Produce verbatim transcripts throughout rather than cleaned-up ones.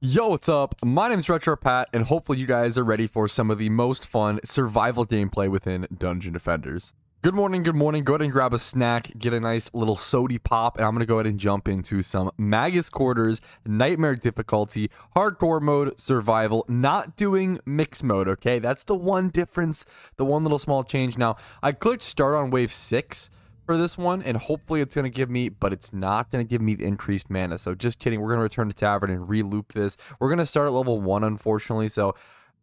Yo, what's up? My name is Retro Pat, and hopefully you guys are ready for some of the most fun survival gameplay within Dungeon Defenders. Good morning, good morning. Go ahead and grab a snack, get a nice little sody pop, and I'm going to go ahead and jump into some Magus Quarters, Nightmare difficulty, Hardcore mode, Survival, not doing Mix mode, okay? That's the one difference, the one little small change. Now, I clicked Start on Wave six. For this one, and hopefully it's going to give me, but it's not going to give me the increased mana. So just kidding, we're going to return to Tavern and re-loop this. We're going to start at level one, unfortunately. So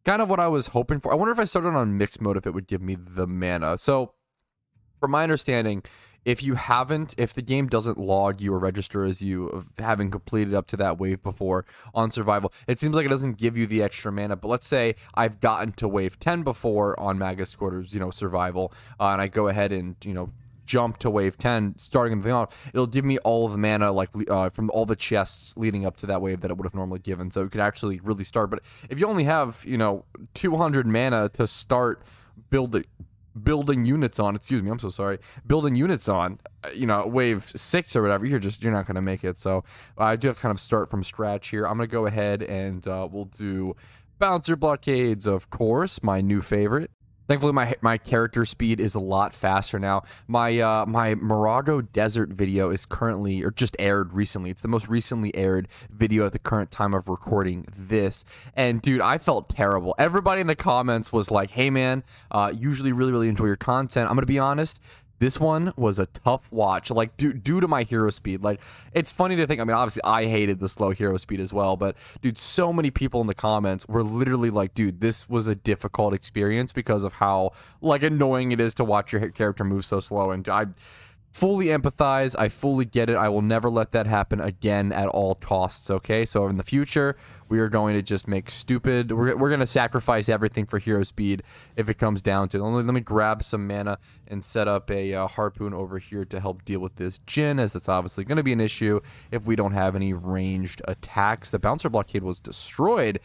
kind of what I was hoping for. I wonder if I started on mixed mode, if it would give me the mana. So from my understanding, if you haven't, if the game doesn't log you or register as you of having completed up to that wave before on survival, it seems like it doesn't give you the extra mana. But let's say I've gotten to wave ten before on Magus Quarters, you know, survival, uh, and I go ahead and, you know, jump to wave ten, starting everything off, it'll give me all of the mana like uh, from all the chests leading up to that wave that it would have normally given, so it could actually really start. But if you only have, you know, two hundred mana to start building building units on, excuse me, I'm so sorry, building units on, you know, wave six or whatever, you're just, you're not going to make it. So uh, I do have to kind of start from scratch here. I'm going to go ahead and uh, we'll do bouncer blockades, of course, my new favorite. Thankfully, my my character speed is a lot faster now. My uh, my Mirago Desert video is currently, or just aired recently. It's the most recently aired video at the current time of recording this. And dude, I felt terrible. Everybody in the comments was like, "Hey man, uh, usually really really enjoy your content." I'm gonna be honest. This one was a tough watch, like, due, due to my hero speed. Like, it's funny to think, I mean, obviously, I hated the slow hero speed as well, but, dude, so many people in the comments were literally like, dude, this was a difficult experience because of how, like, annoying it is to watch your character move so slow, and I fully empathize, I fully get it, I will never let that happen again at all costs, okay? So, in the future, we are going to just make stupid, we're, we're going to sacrifice everything for hero speed if it comes down to it. Let me, let me grab some mana and set up a uh, harpoon over here to help deal with this djinn, as that's obviously going to be an issue if we don't have any ranged attacks. The bouncer blockade was destroyed.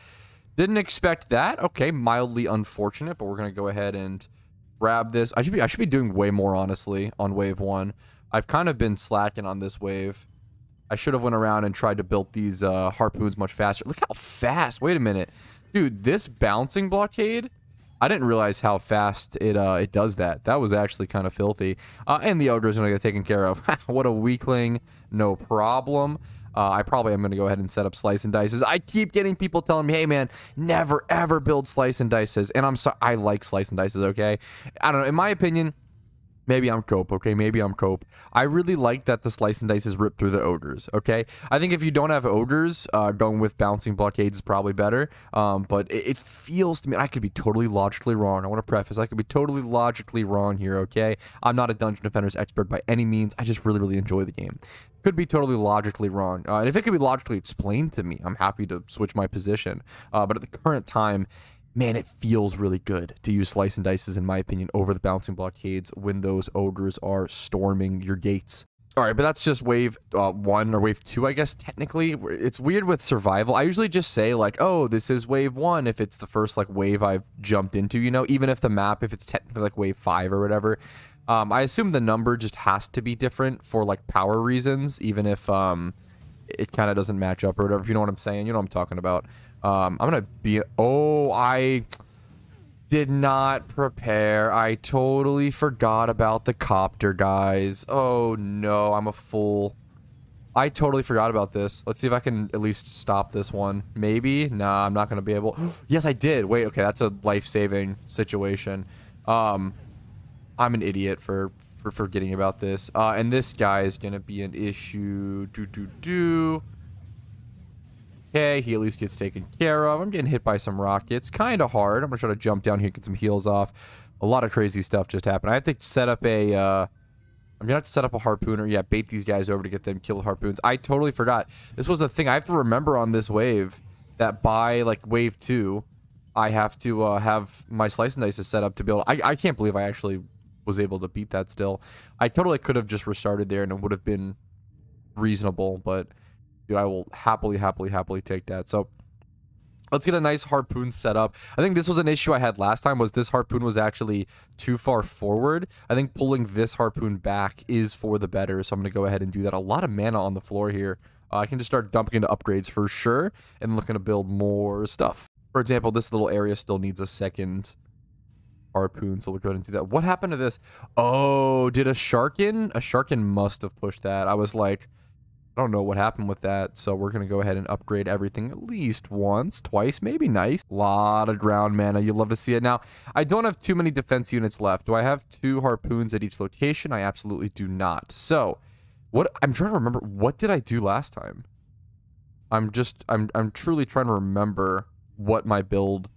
Didn't expect that. Okay, mildly unfortunate, but we're going to go ahead and grab this. I should be, I should be doing way more, honestly, on wave one. I've kind of been slacking on this wave. I should have went around and tried to build these uh, harpoons much faster. Look how fast. Wait a minute. Dude, this bouncing blockade, I didn't realize how fast it uh, it does that. That was actually kind of filthy. Uh, and the ogre is going to get taken care of. What a weakling. No problem. Uh, I probably am going to go ahead and set up slice and dices. I keep getting people telling me, hey, man, never, ever build slice and dices. And I'm so I like slice and dices, okay? I don't know. In my opinion, maybe I'm cope, okay? Maybe I'm cope. I really like that the slice and dice is ripped through the ogres, okay? I think if you don't have ogres, uh, going with bouncing blockades is probably better. Um, but it, it feels to me, I could be totally logically wrong. I want to preface, I could be totally logically wrong here, okay? I'm not a Dungeon Defenders expert by any means. I just really, really enjoy the game. Could be totally logically wrong. Uh, and if it could be logically explained to me, I'm happy to switch my position. Uh, but at the current time, man, it feels really good to use slice and dices, in my opinion, over the bouncing blockades when those ogres are storming your gates. All right, but that's just wave uh, one or wave two, I guess, technically. It's weird with survival. I usually just say, like, oh, this is wave one if it's the first, like, wave I've jumped into, you know, even if the map, if it's technically, like, wave five or whatever. Um, I assume the number just has to be different for, like, power reasons, even if um, it kind of doesn't match up or whatever. If you know what I'm saying, you know what I'm talking about. Um, I'm going to be... Oh, I did not prepare. I totally forgot about the copter, guys. Oh, no. I'm a fool. I totally forgot about this. Let's see if I can at least stop this one. Maybe? Nah, I'm not going to be able... Yes, I did. Wait, okay. That's a life-saving situation. Um, I'm an idiot for, for forgetting about this. Uh, and this guy is going to be an issue. Do-do-do... Okay, he at least gets taken care of. I'm getting hit by some rockets. Kind of hard. I'm going to try to jump down here, get some heals off. A lot of crazy stuff just happened. I have to set up a... Uh, I'm going to have to set up a harpooner. Yeah, bait these guys over to get them killed harpoons. I totally forgot. This was a thing. I have to remember on this wave that by, like, wave two, I have to uh, have my slice and dices set up to build. I, I can't believe I actually was able to beat that still. I totally could have just restarted there, and it would have been reasonable, but... Dude, I will happily, happily, happily take that. So let's get a nice harpoon set up. I think this was an issue I had last time, was this harpoon was actually too far forward. I think pulling this harpoon back is for the better. So I'm going to go ahead and do that. A lot of mana on the floor here. Uh, I can just start dumping into upgrades for sure and looking to build more stuff. For example, this little area still needs a second harpoon, so we'll go ahead and do that. What happened to this? Oh, did a Sharkin? A Sharkin must have pushed that. I was like, I don't know what happened with that, so we're going to go ahead and upgrade everything at least once, twice, maybe. Nice. A lot of ground mana. You'll love to see it. Now, I don't have too many defense units left. Do I have two harpoons at each location? I absolutely do not. So, what I'm trying to remember, what did I do last time? I'm just, I'm, I'm truly trying to remember what my build,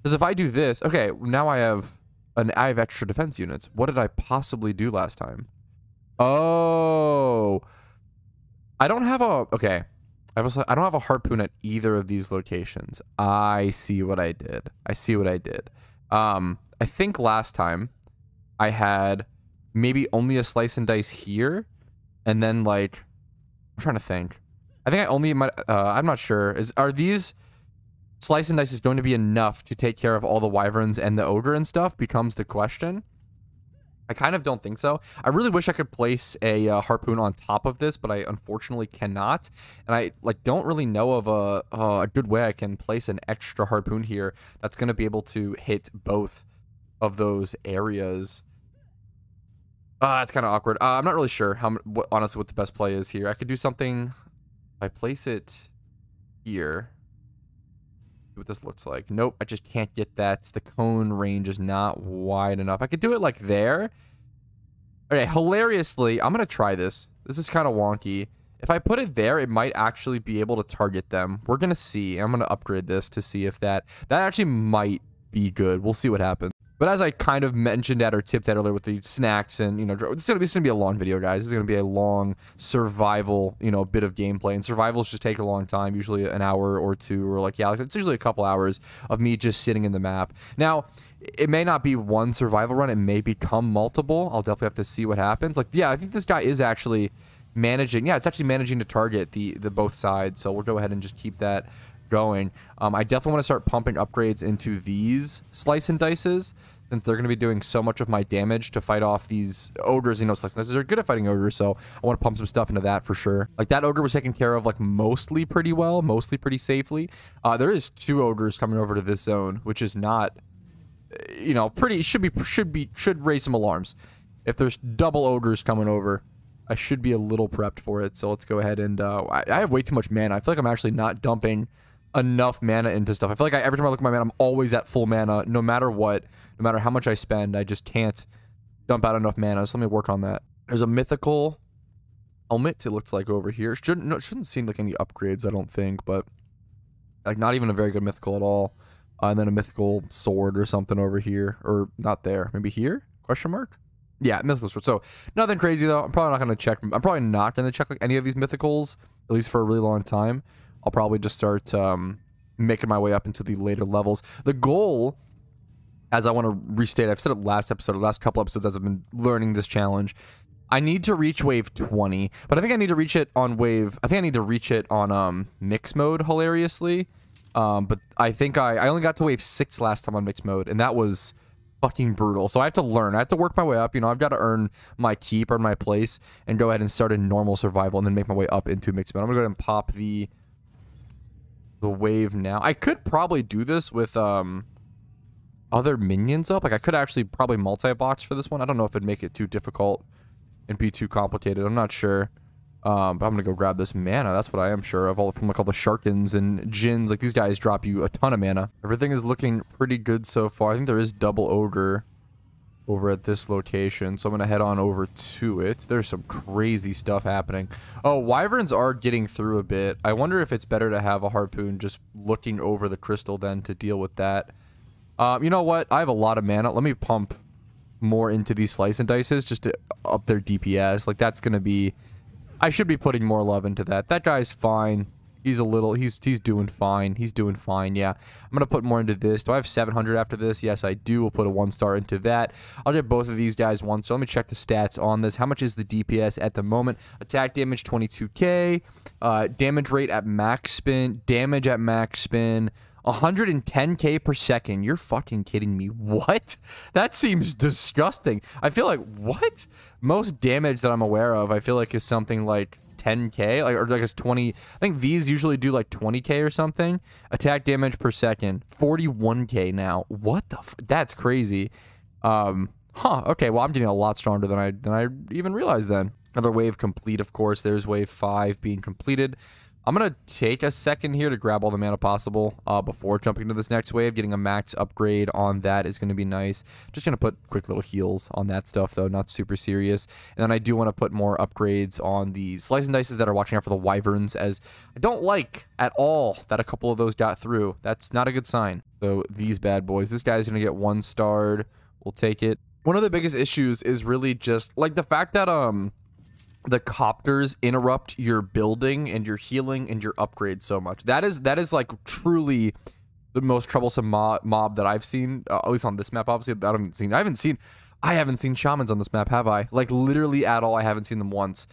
because if I do this, okay, now I have an, I have extra defense units. What did I possibly do last time? Oh, I don't have a, okay, I was, I don't have a harpoon at either of these locations. I see what I did. I see what I did. Um, I think last time I had maybe only a slice and dice here, and then like, I'm trying to think. I think I only might, uh, I'm not sure. Is are these slice and dice is going to be enough to take care of all the wyverns and the ogre and stuff becomes the question. I kind of don't think so. I really wish I could place a uh, harpoon on top of this, but I unfortunately cannot. And I like don't really know of a, uh, a good way I can place an extra harpoon here that's going to be able to hit both of those areas. Uh, it's kind of awkward. Uh, I'm not really sure how what, honestly what the best play is here. I could do something. If I place it here, what this looks like. Nope, I just can't get that. The cone range is not wide enough. I could do it like there. Okay, hilariously, I'm gonna try this. This is kind of wonky. If I put it there, it might actually be able to target them. We're gonna see. I'm gonna upgrade this to see if that that actually might be good. We'll see what happens. But as I kind of mentioned at or tipped at earlier with the snacks and, you know, it's going to be, it's going to be a long video, guys. It's going to be a long survival, you know, bit of gameplay. And survivals just take a long time, usually an hour or two, or like, yeah, it's usually a couple hours of me just sitting in the map. Now, it may not be one survival run. It may become multiple. I'll definitely have to see what happens. Like, yeah, I think this guy is actually managing. Yeah, it's actually managing to target the, the both sides. So we'll go ahead and just keep that going. um I definitely want to start pumping upgrades into these slice and dices, since they're going to be doing so much of my damage to fight off these ogres. You know, slice and dices are good at fighting ogres, so I want to pump some stuff into that for sure. Like, that ogre was taken care of like mostly pretty well, mostly pretty safely. Uh there is two ogres coming over to this zone, which is not, you know, pretty should be should be should raise some alarms. If there's double ogres coming over, I should be a little prepped for it. So let's go ahead and uh i, I have way too much mana. I feel like I'm actually not dumping enough mana into stuff. I feel like I, every time I look at my mana, I'm always at full mana, no matter what, no matter how much I spend. I just can't dump out enough mana, so let me work on that. There's a mythical helmet, it looks like, over here. Shouldn't, no, it shouldn't seem like any upgrades, I don't think, but like not even a very good mythical at all. Uh, and then a mythical sword or something over here, or not there, maybe here? Question mark? Yeah, mythical sword. So nothing crazy though. I'm probably not going to check. I'm probably not going to check like any of these mythicals, at least for a really long time. I'll probably just start um, making my way up into the later levels. The goal, as I want to restate, I've said it last episode, or last couple episodes as I've been learning this challenge, I need to reach wave twenty, but I think I need to reach it on wave, I think I need to reach it on um, mix mode, hilariously. Um, but I think I, I only got to wave six last time on mix mode, and that was fucking brutal. So I have to learn. I have to work my way up. You know, I've got to earn my keep, earn my place, and go ahead and start a normal survival, and then make my way up into mix mode. I'm going to go ahead and pop the the wave now. I could probably do this with um other minions up. Like, I could actually probably multi-box for this one. I don't know if it'd make it too difficult and be too complicated. I'm not sure. Um, but I'm gonna go grab this mana. That's what I am sure of. All from like all the Sharkins and Jins. Like, these guys drop you a ton of mana. Everything is looking pretty good so far. I think there is double ogre over at this location, so I'm gonna head on over to it. There's some crazy stuff happening. Oh, wyverns are getting through a bit. I wonder if it's better to have a harpoon just looking over the crystal than to deal with that. Um, you know what? I have a lot of mana. Let me pump more into these slice and dices just to up their D P S. Like, that's gonna be, I should be putting more love into that. That guy's fine. He's a little, he's he's doing fine. He's doing fine, yeah. I'm going to put more into this. Do I have seven hundred after this? Yes, I do. We'll put a one star into that. I'll get both of these guys one. So let me check the stats on this. How much is the D P S at the moment? Attack damage, twenty-two K. Uh, damage rate at max spin. Damage at max spin. one hundred ten K per second. You're fucking kidding me. What? That seems disgusting. I feel like, what? Most damage that I'm aware of, I feel like, is something like ten K, like, or like it's twenty. I think these usually do like twenty K or something. Attack damage per second, forty-one K now. What the? F that's crazy. Um, huh. Okay. Well, I'm getting a lot stronger than I than I even realized. Then another wave complete. Of course, there's wave five being completed. I'm gonna take a second here to grab all the mana possible uh, before jumping into this next wave. Getting a max upgrade on that is gonna be nice. Just gonna put quick little heals on that stuff though, not super serious. And then I do want to put more upgrades on the slice and dices that are watching out for the wyverns, as I don't like at all that a couple of those got through. That's not a good sign. So these bad boys. This guy's gonna get one starred. We'll take it. One of the biggest issues is really just like the fact that um. the copters interrupt your building and your healing and your upgrades so much. That is that is like truly the most troublesome mob, mob that I've seen, uh, at least on this map. Obviously, I haven't seen I haven't seen I haven't seen shamans on this map, have I? Like literally at all. I haven't seen them once.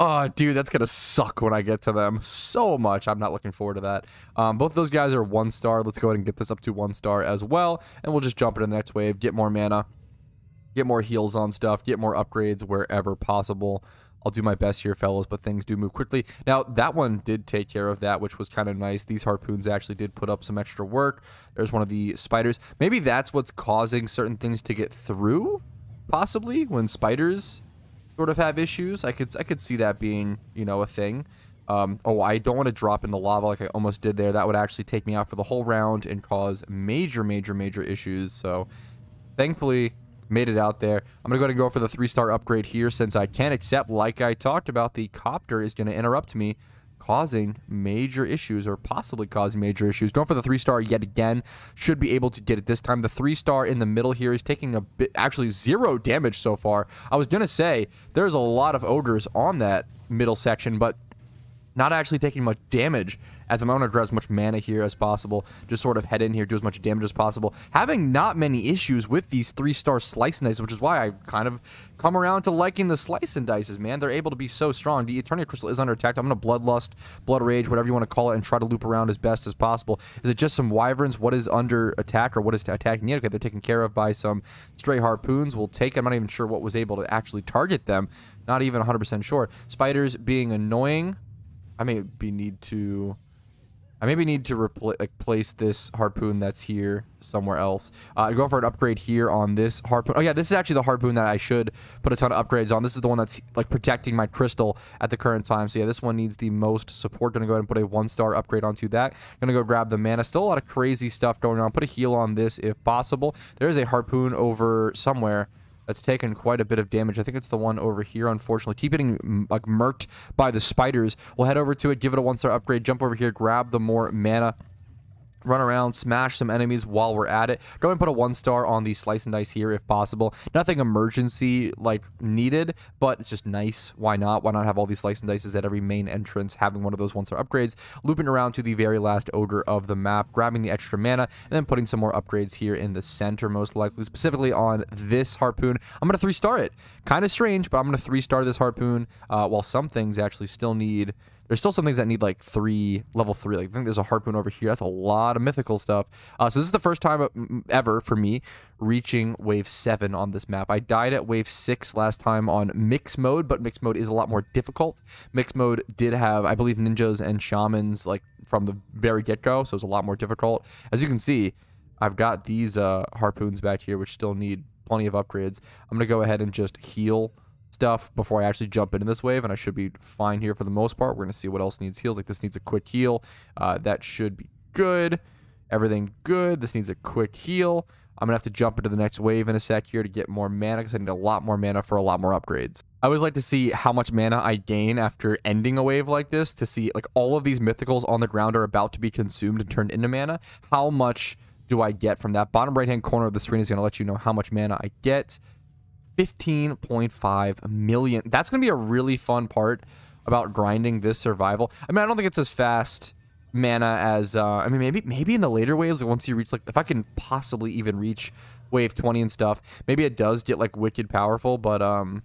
Oh, dude, that's gonna suck when I get to them so much. I'm not looking forward to that. Um, both of those guys are one star. Let's go ahead and get this up to one star as well, and we'll just jump into the next wave. Get more mana, get more heals on stuff, get more upgrades wherever possible. I'll do my best here, fellas, but things do move quickly. Now, that one did take care of that, which was kind of nice. These harpoons actually did put up some extra work. There's one of the spiders. Maybe that's what's causing certain things to get through, possibly, when spiders sort of have issues. I could I could see that being, you know, a thing. Um, oh, I don't want to drop in the lava like I almost did there. That would actually take me out for the whole round and cause major, major, major issues. So, thankfully, made it out there. I'm going to go ahead and go for the three-star upgrade here since I can't accept, like I talked about, the copter is going to interrupt me, causing major issues or possibly causing major issues. Going for the three-star yet again. Should be able to get it this time. The three-star in the middle here is taking a bit, actually zero damage so far. I was going to say there's a lot of ogres on that middle section, but not actually taking much damage at the moment. I'm going to grab as much mana here as possible. Just sort of head in here, do as much damage as possible. Having not many issues with these three-star slice and dices, which is why I kind of come around to liking the slice and dices, man. They're able to be so strong. The Eternia Crystal is under attack. I'm going to Bloodlust, Blood Rage, whatever you want to call it, and try to loop around as best as possible. Is it just some wyverns? What is under attack, or what is attacking it? Okay, they're taken care of by some stray harpoons. We'll take it. I'm not even sure what was able to actually target them. Not even one hundred percent sure. Spiders being annoying. I maybe need to, I maybe need to replace like place this harpoon that's here somewhere else. Uh, I go for an upgrade here on this harpoon. Oh yeah, this is actually the harpoon that I should put a ton of upgrades on. This is the one that's like protecting my crystal at the current time. So yeah, this one needs the most support. Gonna go ahead and put a one-star upgrade onto that. Gonna go grab the mana. Still a lot of crazy stuff going on. Put a heal on this if possible. There is a harpoon over somewhere that's taken quite a bit of damage. I think it's the one over here, unfortunately. Keep getting like murked by the spiders. We'll head over to it, give it a one-star upgrade, jump over here, grab the more mana, run around, smash some enemies while we're at it. Go and put a one-star on the slice and dice here if possible. Nothing emergency like needed, but it's just nice. Why not? Why not have all these slice and dices at every main entrance, having one of those one-star upgrades, looping around to the very last ogre of the map, grabbing the extra mana, and then putting some more upgrades here in the center, most likely, specifically on this harpoon. I'm gonna three-star it. Kind of strange, but I'm gonna three-star this harpoon, uh, while some things actually still need... There's still some things that need like three, level three. Like I think there's a harpoon over here. That's a lot of mythical stuff. Uh, so this is the first time ever for me reaching wave seven on this map. I died at wave six last time on mixed mode, but mixed mode is a lot more difficult. Mixed mode did have, I believe, ninjas and shamans like from the very get-go, so it's a lot more difficult. As you can see, I've got these uh, harpoons back here, which still need plenty of upgrades. I'm gonna go ahead and just heal stuff before I actually jump into this wave, and I should be fine here for the most part. We're gonna see what else needs heals. Like this needs a quick heal. Uh, that should be good. Everything good. This needs a quick heal. I'm gonna have to jump into the next wave in a sec here to get more mana, because I need a lot more mana for a lot more upgrades. I always like to see how much mana I gain after ending a wave like this, to see like all of these mythicals on the ground are about to be consumed and turned into mana. How much do I get from that? Bottom right hand corner of the screen is gonna let you know how much mana I get. fifteen point five million. That's going to be a really fun part about grinding this survival. I mean, I don't think it's as fast mana as, uh, I mean, maybe maybe in the later waves, like once you reach, like, if I can possibly even reach wave twenty and stuff, maybe it does get, like, wicked powerful, but, um,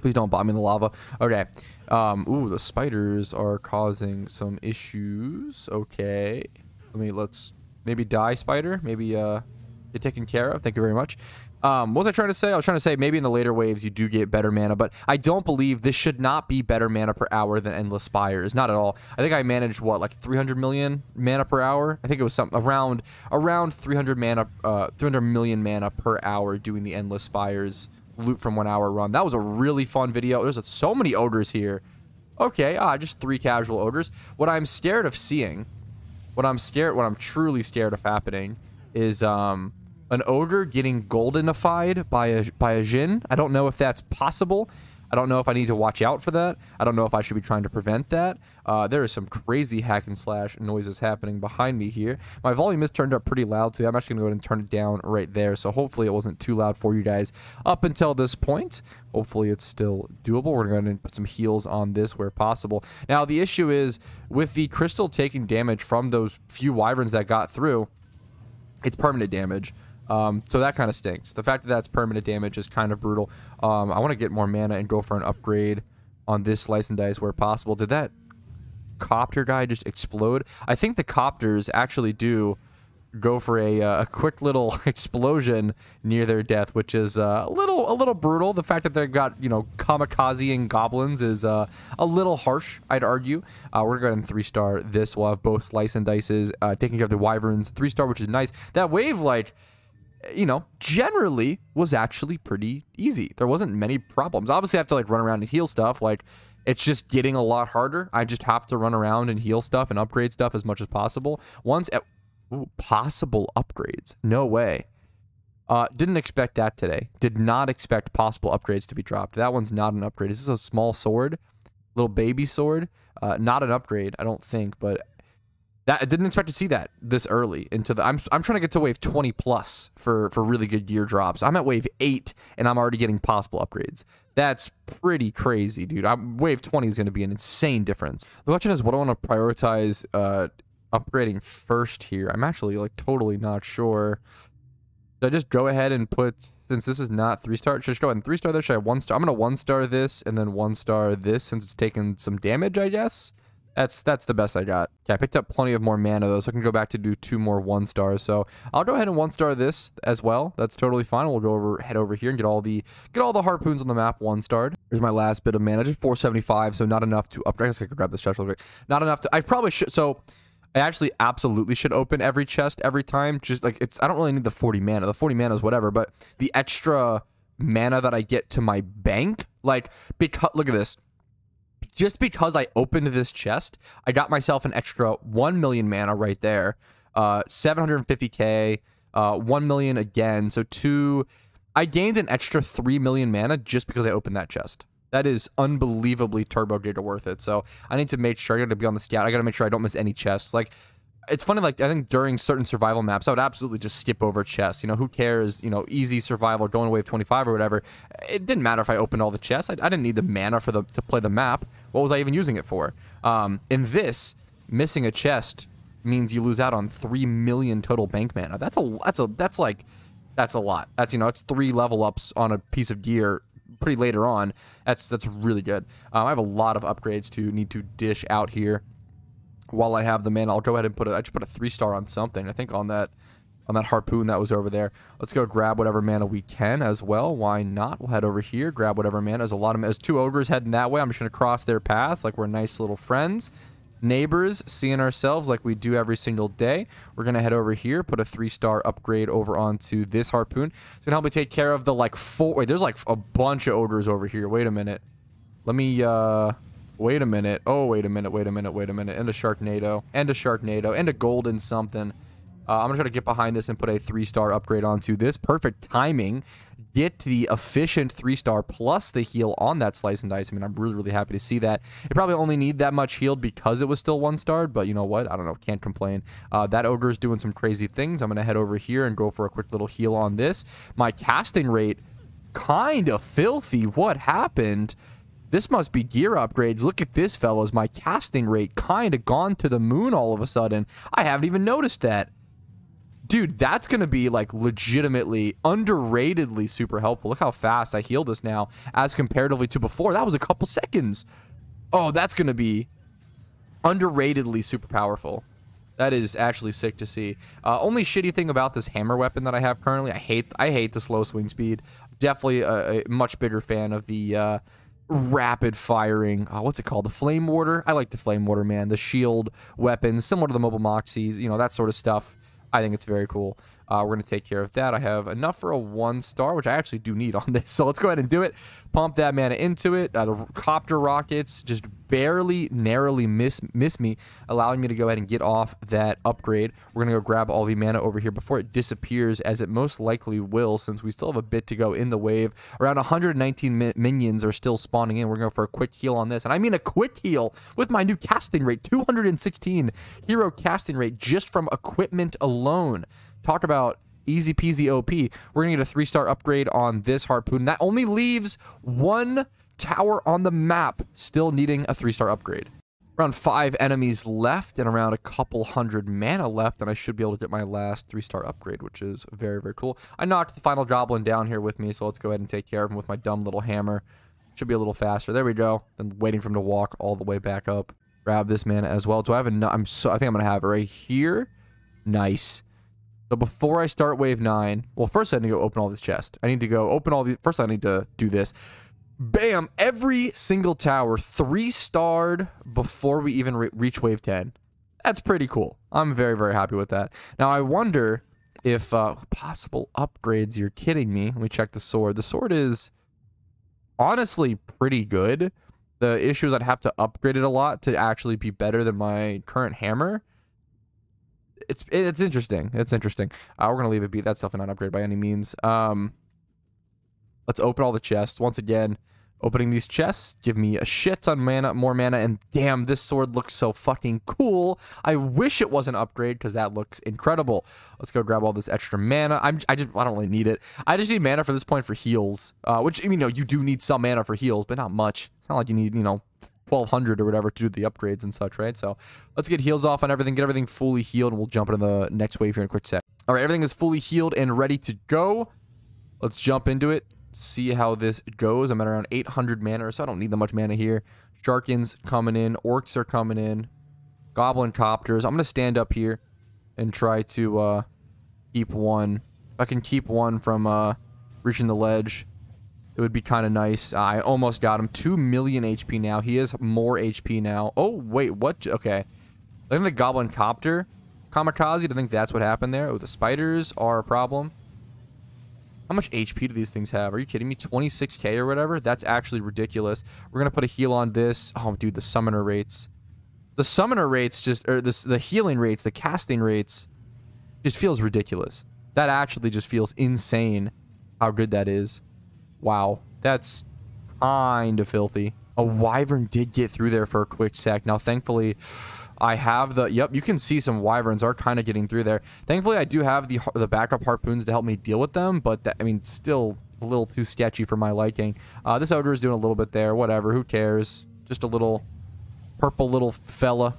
please don't bomb me in the lava. Okay. Um, ooh, the spiders are causing some issues. Okay. Let me, let's, maybe die, spider. Maybe, uh, get taken care of. Thank you very much. Um, what was I trying to say? I was trying to say maybe in the later waves you do get better mana, but I don't believe this should not be better mana per hour than Endless Spires. Not at all. I think I managed, what, like three hundred million mana per hour? I think it was something around around three hundred mana, uh, three hundred million mana per hour doing the Endless Spires loot from one hour run. That was a really fun video. There's so many odors here. Okay, ah, just three casual odors. What I'm scared of seeing, what I'm scared, what I'm truly scared of happening is um. an ogre getting goldenified by a by a djinn. I don't know if that's possible. I don't know if I need to watch out for that. I don't know if I should be trying to prevent that. Uh, there is some crazy hack and slash noises happening behind me here. My volume is turned up pretty loud today. I'm actually going to go ahead and turn it down right there. So hopefully it wasn't too loud for you guys up until this point. Hopefully it's still doable. We're going to go ahead and put some heals on this where possible. Now the issue is with the crystal taking damage from those few wyverns that got through, it's permanent damage. Um, so that kind of stinks. The fact that that's permanent damage is kind of brutal. Um, I want to get more mana and go for an upgrade on this slice and dice where possible. Did that copter guy just explode? I think the copters actually do go for a, uh, a quick little explosion near their death, which is uh, a little a little brutal. The fact that they've got, you know, kamikaze and goblins is uh, a little harsh, I'd argue. Uh, we're going to three star this. We'll have both slice and dices uh, taking care of the wyverns. three star, which is nice. That wave, like... you know, generally was actually pretty easy. There wasn't many problems. Obviously, I have to, like, run around and heal stuff. Like, it's just getting a lot harder. I just have to run around and heal stuff and upgrade stuff as much as possible. Once... At, ooh, possible upgrades. No way. Uh, didn't expect that today. Did not expect possible upgrades to be dropped. That one's not an upgrade. Is this a small sword? Little baby sword? Uh, not an upgrade, I don't think, but... That, I didn't expect to see that this early into the. I'm I'm trying to get to wave twenty plus for for really good gear drops. I'm at wave eight and I'm already getting possible upgrades. That's pretty crazy, dude. I'm, wave twenty is going to be an insane difference. The question is, what do I want to prioritize uh, upgrading first here? I'm actually like totally not sure. Should I just go ahead and put, since this is not three star, should I just go ahead and three star this? Should I one star? I'm going to one star this and then one star this since it's taken some damage, I guess. That's that's the best I got. Okay, I picked up plenty of more mana, though, so I can go back to do two more one-stars. So I'll go ahead and one-star this as well. That's totally fine. We'll go over, head over here and get all the get all the harpoons on the map one-starred. Here's my last bit of mana. Just four seventy-five, so not enough to upgrade. I guess I could grab this chest real quick. Not enough to... I probably should... So I actually absolutely should open every chest every time. Just like it's... I don't really need the forty mana. The forty mana is whatever, but the extra mana that I get to my bank... Like, because... Look at this. Just because I opened this chest, I got myself an extra one million mana right there. Uh, seven hundred fifty K, uh, one million again. So two, I gained an extra three million mana just because I opened that chest. That is unbelievably turbo gator worth it. So I need to make sure I got to be on the scout. I got to make sure I don't miss any chests. Like, it's funny, like, I think during certain survival maps, I would absolutely just skip over chests. You know, who cares? You know, easy survival, going to wave twenty-five or whatever. It didn't matter if I opened all the chests. I, I didn't need the mana for the to play the map. What was I even using it for? Um, and this, missing a chest means you lose out on three million total bank mana. That's a, that's a, that's like, that's a lot. That's, you know, it's three level ups on a piece of gear pretty later on. That's, that's really good. Um, I have a lot of upgrades to need to dish out here. While I have the mana, I'll go ahead and put a, I just put a three star on something. I think on that, on that harpoon that was over there. Let's go grab whatever mana we can as well. Why not? We'll head over here, grab whatever mana. There's a lot of, there's two ogres heading that way. I'm just gonna cross their path like we're nice little friends, neighbors, seeing ourselves like we do every single day. We're gonna head over here, put a three star upgrade over onto this harpoon. It's gonna help me take care of the like four. Wait, there's like a bunch of ogres over here. Wait a minute. Let me. uh Wait a minute. Oh, wait a minute. Wait a minute. Wait a minute. And a Sharknado. And a Sharknado. And a golden something. Uh, I'm going to try to get behind this and put a three star upgrade onto this. Perfect timing. Get the efficient three star plus the heal on that slice and dice. I mean, I'm really, really happy to see that. It probably only need that much healed because it was still one starred, but you know what? I don't know. Can't complain. Uh, that ogre is doing some crazy things. I'm going to head over here and go for a quick little heal on this. My casting rate, kind of filthy. What happened? This must be gear upgrades. Look at this, fellas. My casting rate kind of gone to the moon all of a sudden. I haven't even noticed that. Dude, that's going to be like legitimately, underratedly super helpful. Look how fast I heal this now as comparatively to before. That was a couple seconds. Oh, that's going to be underratedly super powerful. That is actually sick to see. Uh, only shitty thing about this hammer weapon that I have currently, I hate I hate the slow swing speed. Definitely a, a much bigger fan of the uh, rapid firing. Oh, what's it called? The flame mortar. I like the flame mortar, man. The shield weapons, similar to the mobile moxies, you know, that sort of stuff. I think it's very cool. Uh, we're going to take care of that. I have enough for a one star, which I actually do need on this. So let's go ahead and do it. Pump that mana into it. Uh, the copter rockets just barely, narrowly miss, miss me, allowing me to go ahead and get off that upgrade. We're going to go grab all the mana over here before it disappears, as it most likely will, since we still have a bit to go in the wave. Around one hundred nineteen min minions are still spawning in. We're going to go for a quick heal on this. And I mean a quick heal with my new casting rate, two hundred sixteen hero casting rate just from equipment alone. Talk about easy peasy O P. We're going to get a three star upgrade on this harpoon. That only leaves one tower on the map, still needing a three star upgrade. Around five enemies left and around a couple hundred mana left, and I should be able to get my last three star upgrade, which is very, very cool. I knocked the final goblin down here with me, so let's go ahead and take care of him with my dumb little hammer. Should be a little faster. There we go. Then waiting for him to walk all the way back up. Grab this mana as well. Do I have enough? I'm so, I think I'm going to have it right here. Nice. So before I start wave nine, well, first I need to go open all this chest. I need to go open all the, first I need to do this. Bam, every single tower, three starred before we even re reach wave ten. That's pretty cool. I'm very, very happy with that. Now, I wonder if uh, possible upgrades, you're kidding me. Let me check the sword. The sword is honestly pretty good. The issue is I'd have to upgrade it a lot to actually be better than my current hammer. It's it's interesting. It's interesting. Uh, we're going to leave it be. That's definitely not an upgrade by any means. Um, let's open all the chests. Once again, opening these chests. Give me a shit ton mana, more mana. And damn, this sword looks so fucking cool. I wish it was an upgrade because that looks incredible. Let's go grab all this extra mana. I'm, I, just, I don't really need it. I just need mana for this point for heals. Uh, which, you know, you do need some mana for heals, but not much. It's not like you need, you know... twelve hundred or whatever to do the upgrades and such, right? So let's get heals off on everything, get everything fully healed, and we'll jump into the next wave here in a quick sec. All right, everything is fully healed and ready to go. Let's jump into it, see how this goes. I'm at around eight hundred mana, or so I don't need that much mana here. Sharkins coming in, orcs are coming in, goblin copters. I'm going to stand up here and try to uh, keep one. If I can keep one from uh, reaching the ledge, it would be kind of nice. I almost got him. two million H P now. He is more H P now. Oh, wait. What? Okay. I think the Goblin Copter Kamikaze. I think that's what happened there. Oh, the spiders are a problem. How much H P do these things have? Are you kidding me? twenty-six K or whatever? That's actually ridiculous. We're going to put a heal on this. Oh, dude, the summoner rates. The summoner rates just... Or this, the healing rates, the casting rates, just feels ridiculous. That actually just feels insane how good that is. Wow, that's kind of filthy. A wyvern did get through there for a quick sec. Now, thankfully, I have the... Yep, you can see some wyverns are kind of getting through there. Thankfully, I do have the the backup harpoons to help me deal with them, but, that, I mean, still a little too sketchy for my liking. Uh, this ogre is doing a little bit there. Whatever, who cares? Just a little purple little fella.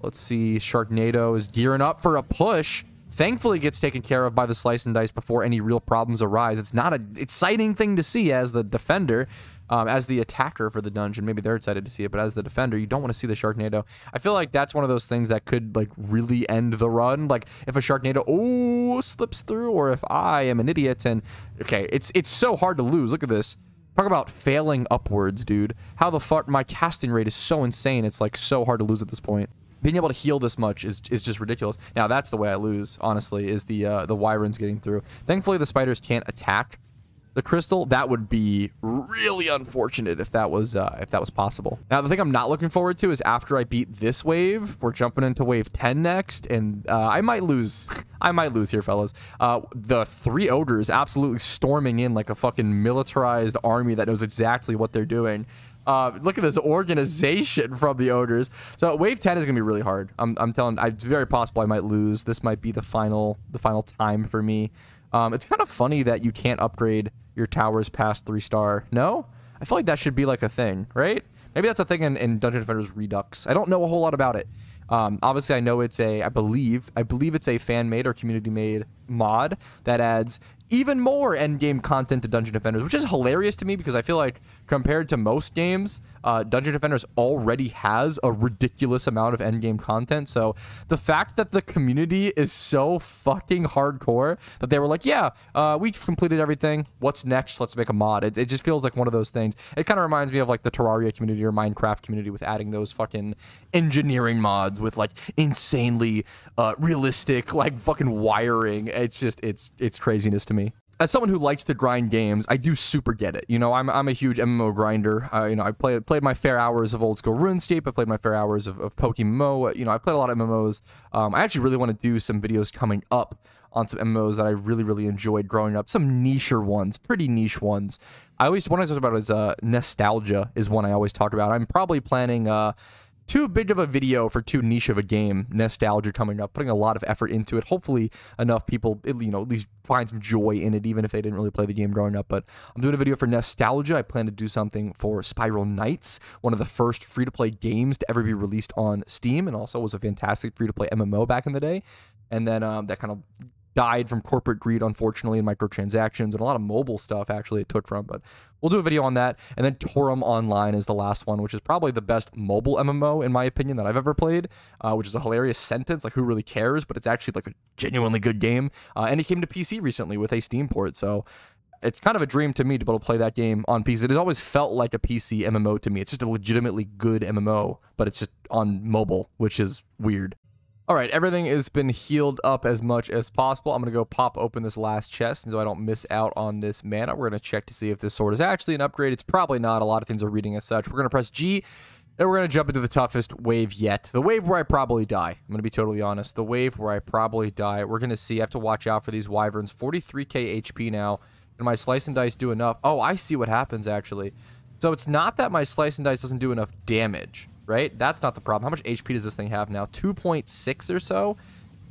Let's see. Sharknado is gearing up for a push. Thankfully, it gets taken care of by the slice and dice before any real problems arise. It's not an exciting thing to see as the defender, um, as the attacker for the dungeon. Maybe they're excited to see it, but as the defender, you don't want to see the Sharknado. I feel like that's one of those things that could, like, really end the run. Like, if a Sharknado, oh, slips through, or if I am an idiot and... Okay, it's, it's so hard to lose. Look at this. Talk about failing upwards, dude. How the fuck... My casting rate is so insane. It's, like, so hard to lose at this point. Being able to heal this much is, is just ridiculous. Now, that's the way I lose, honestly, is the uh, the wyverns getting through. Thankfully, the spiders can't attack the crystal. That would be really unfortunate if that was uh, if that was possible. Now, the thing I'm not looking forward to is after I beat this wave, we're jumping into wave ten next, and uh, I might lose. I might lose here, fellas. Uh, the three ogres absolutely storming in like a fucking militarized army that knows exactly what they're doing. Uh, look at this organization from the ogres. So wave ten is gonna be really hard. I'm, I'm telling. It's very possible I might lose. This might be the final, the final time for me. Um, it's kind of funny that you can't upgrade your towers past three star. No, I feel like that should be like a thing, right? Maybe that's a thing in, in Dungeon Defenders Redux. I don't know a whole lot about it. Um, obviously, I know it's a. I believe. I believe it's a fan made or community made mod that adds even more endgame content to Dungeon Defenders, which is hilarious to me because I feel like compared to most games, uh, Dungeon Defenders already has a ridiculous amount of endgame content. So the fact that the community is so fucking hardcore that they were like, yeah, uh, we've completed everything. What's next? Let's make a mod. It, it just feels like one of those things. It kind of reminds me of like the Terraria community or Minecraft community with adding those fucking engineering mods with like insanely uh, realistic like fucking wiring. It's just, it's, it's craziness to me. As someone who likes to grind games, I do super get it. You know, I'm, I'm a huge M M O grinder. Uh, you know, I play, played my fair hours of Old School RuneScape. I played my fair hours of, of Pokemon. You know, I played a lot of M M Os. Um, I actually really want to do some videos coming up on some M M Os that I really, really enjoyed growing up. Some nicher ones, pretty niche ones. I always, one I talk about is uh, nostalgia is one I always talk about. I'm probably planning... Uh, Too big of a video for too niche of a game, nostalgia coming up, putting a lot of effort into it. Hopefully enough people, you know, at least find some joy in it, even if they didn't really play the game growing up. But I'm doing a video for nostalgia. I plan to do something for Spiral Knights, one of the first free-to-play games to ever be released on Steam, and also was a fantastic free-to-play M M O back in the day. And then um, that kind of... died from corporate greed, unfortunately, and microtransactions, and a lot of mobile stuff, actually, it took from, but we'll do a video on that. And then Torum Online is the last one, which is probably the best mobile M M O, in my opinion, that I've ever played, uh, which is a hilarious sentence, like, who really cares, but it's actually, like, a genuinely good game, uh, and it came to P C recently with a Steam port, so... It's kind of a dream to me to be able to play that game on P C. It has always felt like a P C M M O to me. It's just a legitimately good M M O, but it's just on mobile, which is weird. All right, everything has been healed up as much as possible. I'm going to go pop open this last chest so I don't miss out on this mana. We're going to check to see if this sword is actually an upgrade. It's probably not. A lot of things are reading as such. We're going to press G, and we're going to jump into the toughest wave yet. The wave where I probably die. I'm going to be totally honest. The wave where I probably die. We're going to see. I have to watch out for these wyverns. forty-three K H P now. Did my slice and dice do enough? Oh, I see what happens, actually. So it's not that my slice and dice doesn't do enough damage. Right? That's not the problem. How much H P does this thing have now? two point six or so?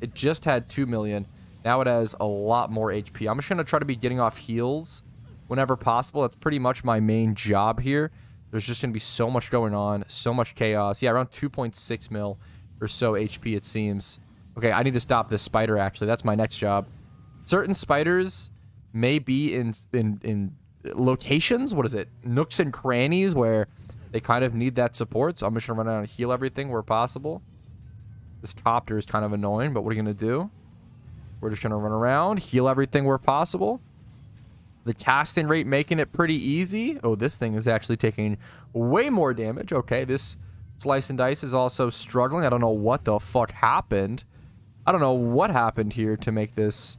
It just had two million. Now it has a lot more H P. I'm just going to try to be getting off heals whenever possible. That's pretty much my main job here. There's just going to be so much going on. So much chaos. Yeah, around two point six mil or so H P, it seems. Okay, I need to stop this spider, actually. That's my next job. Certain spiders may be in, in, in locations. What is it? Nooks and crannies where... they kind of need that support, so I'm just going to run out and heal everything where possible. This copter is kind of annoying, but what are you going to do? We're just going to run around, heal everything where possible. The casting rate making it pretty easy. Oh, this thing is actually taking way more damage. Okay, this slice and dice is also struggling. I don't know what the fuck happened. I don't know what happened here to make this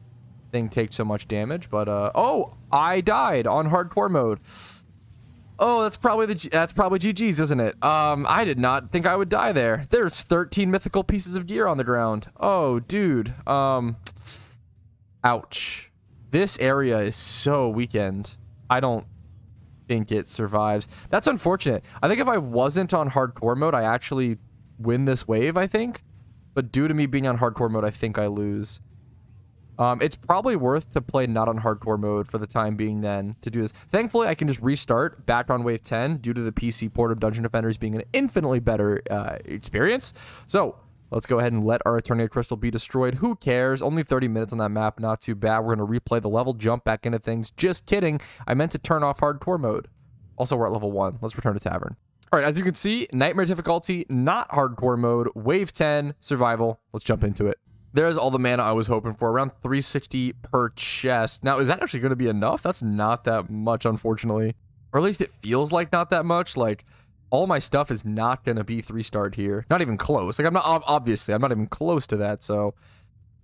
thing take so much damage, but... Uh, oh, I died on hardcore mode. Oh, that's probably the that's probably G G's, isn't it? Um, I did not think I would die there. There's thirteen mythical pieces of gear on the ground. Oh, dude. Um, ouch. This area is so weakened. I don't think it survives. That's unfortunate. I think if I wasn't on hardcore mode, I actually win this wave, I think. But due to me being on hardcore mode, I think I lose. Um, it's probably worth to play not on hardcore mode for the time being then to do this. Thankfully, I can just restart back on Wave ten due to the P C port of Dungeon Defenders being an infinitely better uh, experience. So let's go ahead and let our Eternia Crystal be destroyed. Who cares? Only thirty minutes on that map. Not too bad. We're going to replay the level, jump back into things. Just kidding. I meant to turn off hardcore mode. Also, we're at level one. Let's return to Tavern. All right, as you can see, Nightmare difficulty, not hardcore mode, Wave ten, survival. Let's jump into it. There's all the mana I was hoping for, around three sixty per chest. Now, is that actually going to be enough? That's not that much, unfortunately. Or at least it feels like not that much. Like, all my stuff is not going to be three-starred here. Not even close. Like, I'm not, obviously, I'm not even close to that, so...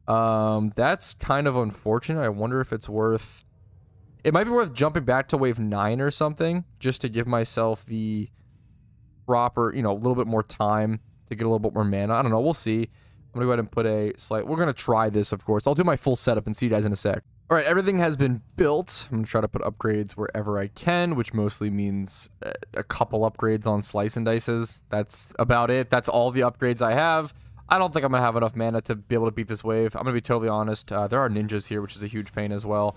Um, that's kind of unfortunate. I wonder if it's worth... It might be worth jumping back to Wave nine or something, just to give myself the proper, you know, a little bit more time to get a little bit more mana. I don't know, we'll see. I'm going to go ahead and put a slight... We're going to try this, of course. I'll do my full setup and see you guys in a sec. All right, everything has been built. I'm going to try to put upgrades wherever I can, which mostly means a couple upgrades on slice and dices. That's about it. That's all the upgrades I have. I don't think I'm going to have enough mana to be able to beat this wave. I'm going to be totally honest. Uh, there are ninjas here, which is a huge pain as well.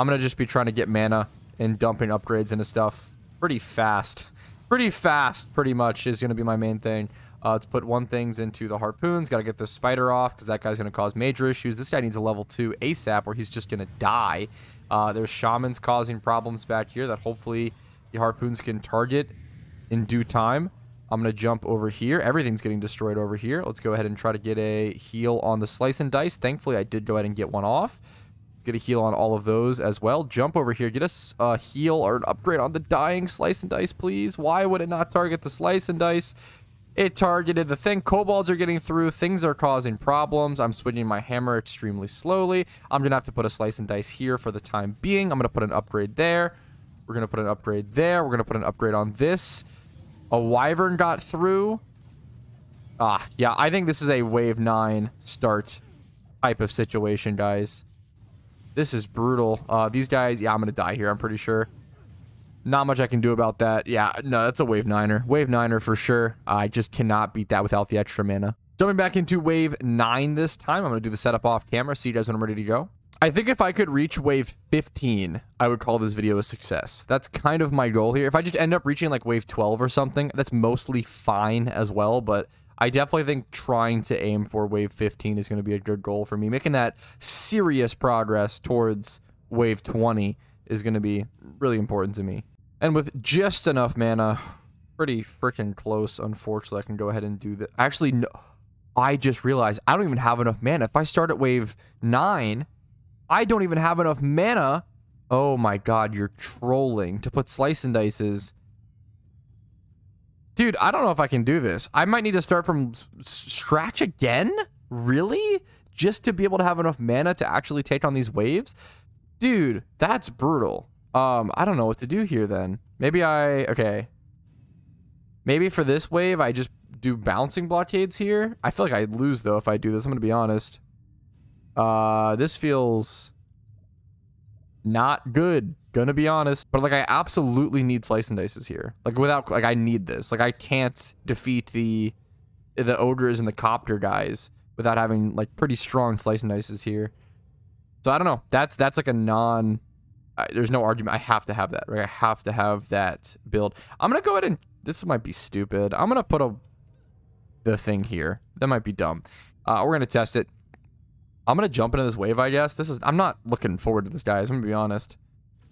I'm going to just be trying to get mana and dumping upgrades into stuff pretty fast. Pretty fast, pretty much, is going to be my main thing. Uh, let's put one things into the harpoons. Got to get this spider off because that guy's going to cause major issues. This guy needs a level two ASAP or he's just going to die. Uh, there's shamans causing problems back here that hopefully the harpoons can target in due time. I'm going to jump over here. Everything's getting destroyed over here. Let's go ahead and try to get a heal on the slice and dice. Thankfully, I did go ahead and get one off. Get a heal on all of those as well. Jump over here. Get us a heal or an upgrade on the dying slice and dice, please. Why would it not target the slice and dice? It targeted the thing. Kobolds are getting through. Things are causing problems. I'm swinging my hammer extremely slowly. I'm going to have to put a slice and dice here for the time being. I'm going to put an upgrade there. We're going to put an upgrade there. We're going to put an upgrade on this. A wyvern got through. Ah, yeah, I think this is a wave nine start type of situation, guys. This is brutal. Uh, these guys, yeah, I'm going to die here, I'm pretty sure. Not much I can do about that. Yeah, no, that's a wave niner. wave niner for sure. I just cannot beat that without the extra mana. Jumping back into wave nine this time, I'm going to do the setup off camera, see you guys when I'm ready to go. I think if I could reach wave fifteen, I would call this video a success. That's kind of my goal here. If I just end up reaching like wave twelve or something, that's mostly fine as well, but I definitely think trying to aim for wave fifteen is going to be a good goal for me. Making that serious progress towards wave twenty is going to be really important to me. And with just enough mana, pretty freaking close, unfortunately, I can go ahead and do that. Actually, no, I just realized I don't even have enough mana. If I start at wave nine... I don't even have enough mana. Oh my god, you're trolling to put slice and dices. Dude, I don't know if I can do this. I might need to start from scratch again? Really? Just to be able to have enough mana to actually take on these waves? Dude, that's brutal. Um, I don't know what to do here then. Maybe I... Okay. Maybe for this wave, I just do bouncing blockades here. I feel like I'd lose though if I do this. I'm going to be honest. Uh, this feels not good, gonna be honest. But, like, I absolutely need slice and dices here. Like, without, like, I need this. Like, I can't defeat the, the ogres and the copter guys without having, like, pretty strong slice and dices here. So, I don't know. That's, that's like, a non... Uh, there's no argument. I have to have that, right? I have to have that build. I'm gonna go ahead and... This might be stupid. I'm gonna put a... The thing here. That might be dumb. Uh, we're gonna test it. I'm going to jump into this wave, I guess. This is I'm not looking forward to this, guys. I'm going to be honest.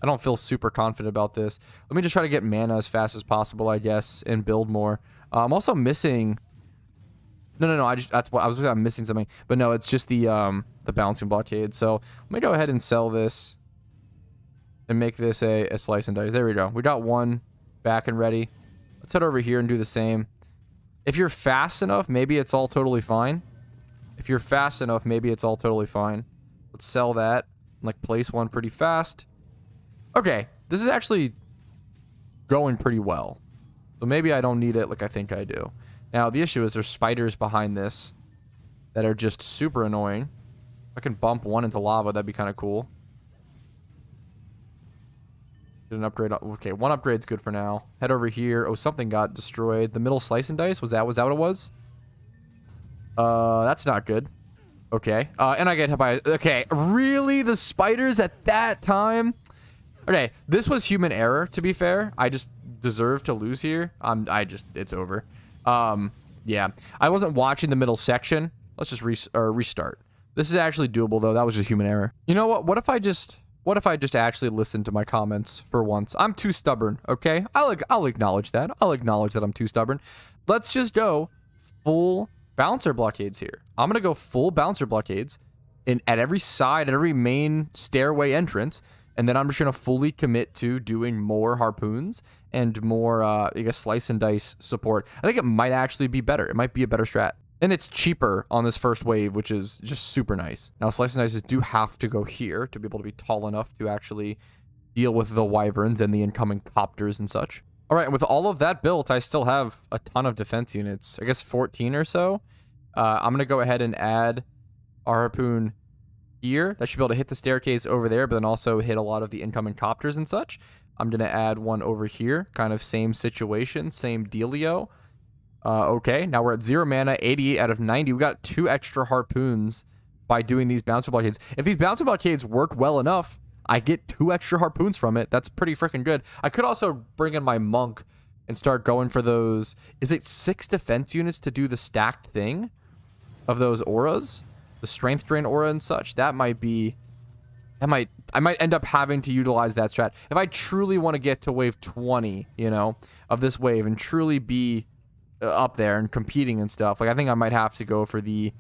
I don't feel super confident about this. Let me just try to get mana as fast as possible, I guess, and build more. Uh, I'm also missing... No, no, no. I just that's what I was I'm missing something. But no, it's just the um, the bouncing blockade. So let me go ahead and sell this and make this a, a slice and dice. There we go. We got one back and ready. Let's head over here and do the same. If you're fast enough, maybe it's all totally fine. If you're fast enough, maybe it's all totally fine. Let's sell that. Like, place one pretty fast. Okay. This is actually going pretty well. So maybe I don't need it like I think I do. Now, the issue is there's spiders behind this that are just super annoying. If I can bump one into lava, that'd be kind of cool. Get an upgrade. Okay, one upgrade's good for now. Head over here. Oh, something got destroyed. The middle slice and dice? Was that, was that what it was? Uh, that's not good. Okay. Uh, and I get hit by... Okay. Really? The spiders at that time? Okay. This was human error, to be fair. I just deserve to lose here. Um, I just... It's over. Um, yeah. I wasn't watching the middle section. Let's just re or restart. This is actually doable, though. That was just human error. You know what? What if I just... What if I just actually listened to my comments for once? I'm too stubborn, okay? I'll, I'll acknowledge that. I'll acknowledge that I'm too stubborn. Let's just go full... bouncer blockades here. I'm gonna go full bouncer blockades in at every side, at every main stairway entrance, and then I'm just gonna fully commit to doing more harpoons and more uh I guess slice and dice support. I think it might actually be better. It might be a better strat, and it's cheaper on this first wave, which is just super nice. Now slice and dices do have to go here to be able to be tall enough to actually deal with the wyverns and the incoming copters and such. All right, with all of that built, I still have a ton of defense units. I guess fourteen or so. Uh, I'm going to go ahead and add our harpoon here. That should be able to hit the staircase over there, but then also hit a lot of the incoming copters and such. I'm going to add one over here. Kind of same situation, same dealio. Uh, okay, now we're at zero mana, eighty-eight out of ninety. We got two extra harpoons by doing these bouncer blockades. If these bouncer blockades work well enough, I get two extra harpoons from it. That's pretty freaking good. I could also bring in my monk and start going for those. Is it six defense units to do the stacked thing of those auras? The strength drain aura and such? That might be I might I might end up having to utilize that strat if I truly want to get to wave twenty, you know, of this wave and truly be up there and competing and stuff. Like, I think I might have to go for the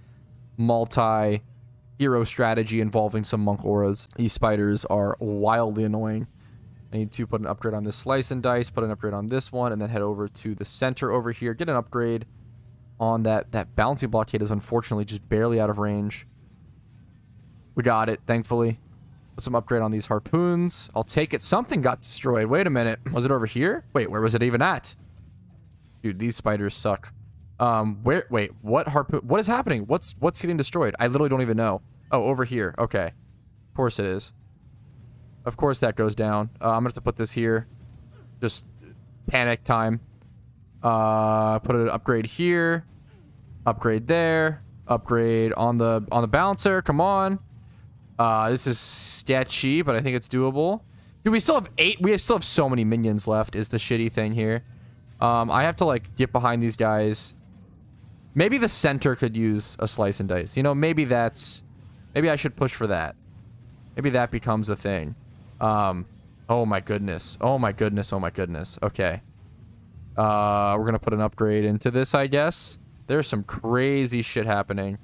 multi-hero strategy involving some monk auras. These spiders are wildly annoying. I need to put an upgrade on this slice and dice, put an upgrade on this one, and then head over to the center over here, get an upgrade on that. That balancing blockade is unfortunately just barely out of range. We got it, thankfully. Put some upgrade on these harpoons. I'll take it. Something got destroyed. Wait a minute. Was it over here? Wait, where was it even at? Dude, these spiders suck. Um, where? Wait, what harpoon? What is happening? What's what's getting destroyed? I literally don't even know. Oh, over here. Okay. Of course it is. Of course that goes down. Uh, I'm going to have to put this here. Just panic time. Uh, put an upgrade here. Upgrade there. Upgrade on the on the bouncer. Come on. Uh, this is sketchy, but I think it's doable. Dude, we still have eight. We still have so many minions left is the shitty thing here. Um, I have to, like, get behind these guys. Maybe the center could use a slice and dice. You know, maybe that's... Maybe I should push for that. Maybe that becomes a thing. Um, oh, my goodness. Oh, my goodness. Oh, my goodness. Okay. Uh, we're going to put an upgrade into this, I guess. There's some crazy shit happening.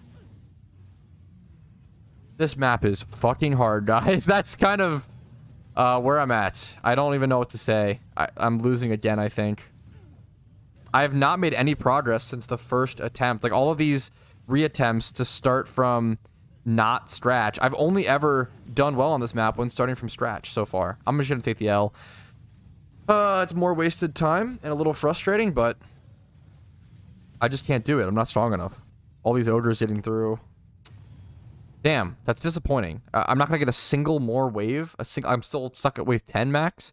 This map is fucking hard, guys. That's kind of uh, where I'm at. I don't even know what to say. I, I'm losing again, I think. I have not made any progress since the first attempt. Like, all of these reattempts to start from not scratch. I've only ever done well on this map when starting from scratch so far. I'm just going to take the L. Uh, it's more wasted time and a little frustrating, but I just can't do it. I'm not strong enough. All these ogres getting through. Damn, that's disappointing. Uh, I'm not going to get a single more wave. A sing I'm still stuck at wave ten max.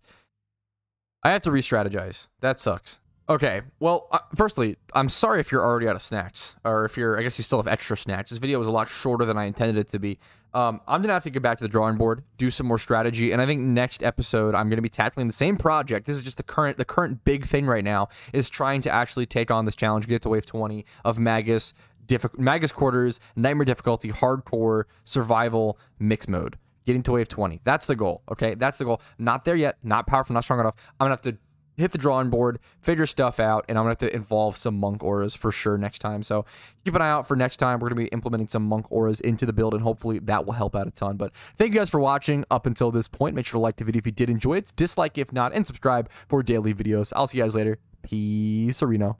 I have to re-strategize. That sucks. Okay, well, uh, firstly, I'm sorry if you're already out of snacks. Or if you're, I guess you still have extra snacks. This video was a lot shorter than I intended it to be. Um, I'm going to have to get back to the drawing board, do some more strategy. And I think next episode, I'm going to be tackling the same project. This is just the current, the current big thing right now is trying to actually take on this challenge, get to wave twenty of Magus. Magus Quarters, Nightmare Difficulty, Hardcore, Survival, Mixed Mode. Getting to wave twenty. That's the goal, okay? That's the goal. Not there yet. Not powerful, not strong enough. I'm going to have to hit the drawing board, figure stuff out, and I'm going to have to involve some Monk Auras for sure next time. So keep an eye out for next time. We're going to be implementing some Monk Auras into the build, and hopefully that will help out a ton. But thank you guys for watching up until this point. Make sure to like the video if you did enjoy it. Dislike if not, and subscribe for daily videos. I'll see you guys later. Peace, Sereno.